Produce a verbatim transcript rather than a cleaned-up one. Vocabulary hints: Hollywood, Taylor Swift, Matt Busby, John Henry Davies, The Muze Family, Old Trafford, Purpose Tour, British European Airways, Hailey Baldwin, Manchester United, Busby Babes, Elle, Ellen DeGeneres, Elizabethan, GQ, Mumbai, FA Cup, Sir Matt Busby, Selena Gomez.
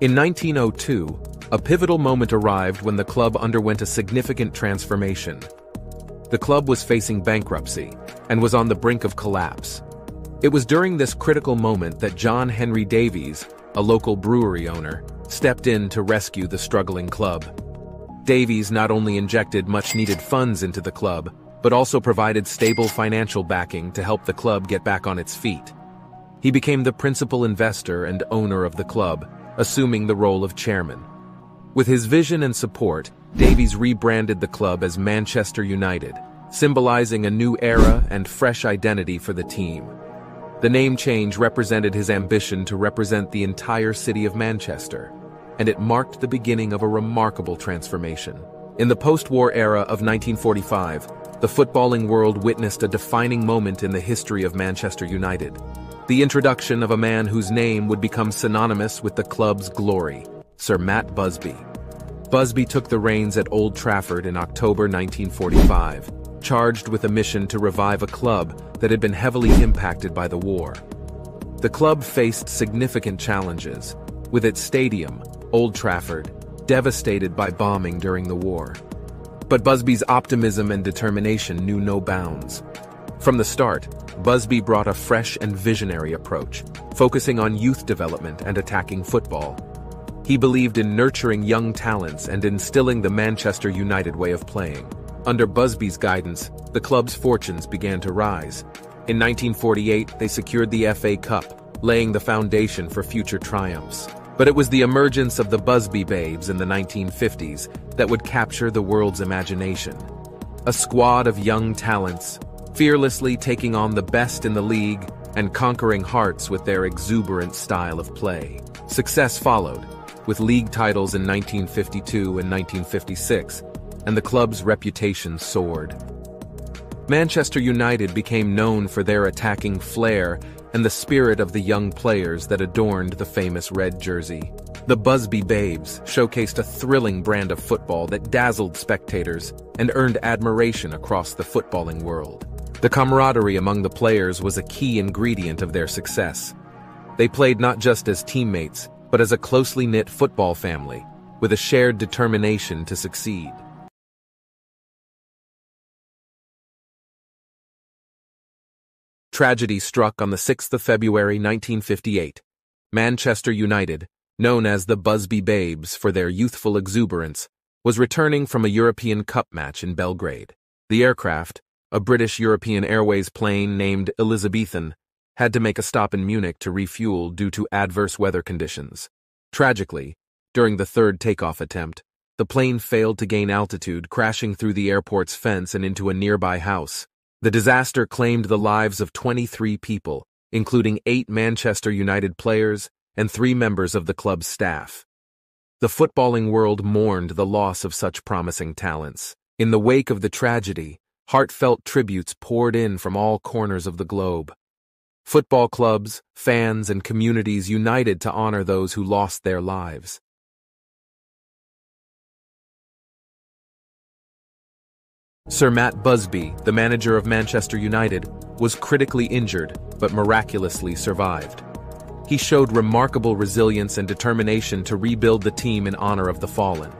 In nineteen oh two, a pivotal moment arrived when the club underwent a significant transformation. The club was facing bankruptcy and was on the brink of collapse. It was during this critical moment that John Henry Davies, a local brewery owner, stepped in to rescue the struggling club. Davies not only injected much-needed funds into the club, but also provided stable financial backing to help the club get back on its feet. He became the principal investor and owner of the club, assuming the role of chairman. With his vision and support, Davies rebranded the club as Manchester United, symbolizing a new era and fresh identity for the team. The name change represented his ambition to represent the entire city of Manchester, and it marked the beginning of a remarkable transformation. In the post-war era of nineteen forty-five, the footballing world witnessed a defining moment in the history of Manchester United. The introduction of a man whose name would become synonymous with the club's glory, Sir Matt Busby. Busby took the reins at Old Trafford in October nineteen forty-five, charged with a mission to revive a club that had been heavily impacted by the war. The club faced significant challenges, with its stadium, Old Trafford, devastated by bombing during the war. But Busby's optimism and determination knew no bounds. From the start, Busby brought a fresh and visionary approach, focusing on youth development and attacking football. He believed in nurturing young talents and instilling the Manchester United way of playing. Under Busby's guidance, the club's fortunes began to rise. In nineteen forty-eight, they secured the F A Cup, laying the foundation for future triumphs. But it was the emergence of the Busby Babes in the nineteen fifties that would capture the world's imagination. A squad of young talents, fearlessly taking on the best in the league and conquering hearts with their exuberant style of play. Success followed, with league titles in nineteen fifty-two and nineteen fifty-six, and the club's reputation soared. Manchester United became known for their attacking flair and the spirit of the young players that adorned the famous red jersey. The Busby Babes showcased a thrilling brand of football that dazzled spectators and earned admiration across the footballing world. The camaraderie among the players was a key ingredient of their success. They played not just as teammates, but as a closely knit football family, with a shared determination to succeed. Tragedy struck on the sixth of February nineteen fifty-eight. Manchester United, known as the Busby Babes for their youthful exuberance, was returning from a European Cup match in Belgrade. The aircraft, a British European Airways plane named Elizabethan, had to make a stop in Munich to refuel due to adverse weather conditions. Tragically, during the third takeoff attempt, the plane failed to gain altitude, crashing through the airport's fence and into a nearby house. The disaster claimed the lives of twenty-three people, including eight Manchester United players and three members of the club's staff. The footballing world mourned the loss of such promising talents. In the wake of the tragedy, heartfelt tributes poured in from all corners of the globe. Football clubs, fans, and communities united to honor those who lost their lives. Sir Matt Busby, the manager of Manchester United, was critically injured but miraculously survived. He showed remarkable resilience and determination to rebuild the team in honor of the fallen.